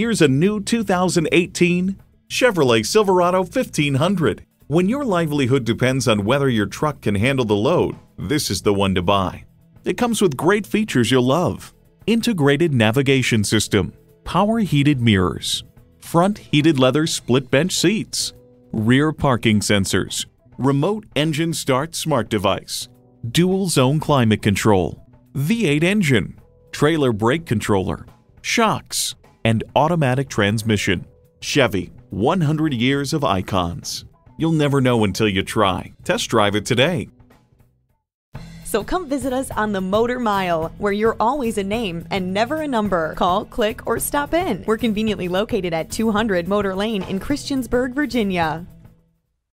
Here's a new 2018 Chevrolet Silverado 1500. When your livelihood depends on whether your truck can handle the load, this is the one to buy. It comes with great features you'll love. Integrated navigation system, power heated mirrors, front heated leather split bench seats, rear parking sensors, remote engine start smart device, dual zone climate control, V8 engine, trailer brake controller, shocks, and automatic transmission. Chevy, 100 years of icons. You'll never know until you try. Test drive it today. So come visit us on the Motor Mile, where you're always a name and never a number. Call, click, or stop in. We're conveniently located at 200 Motor Lane in Christiansburg, Virginia.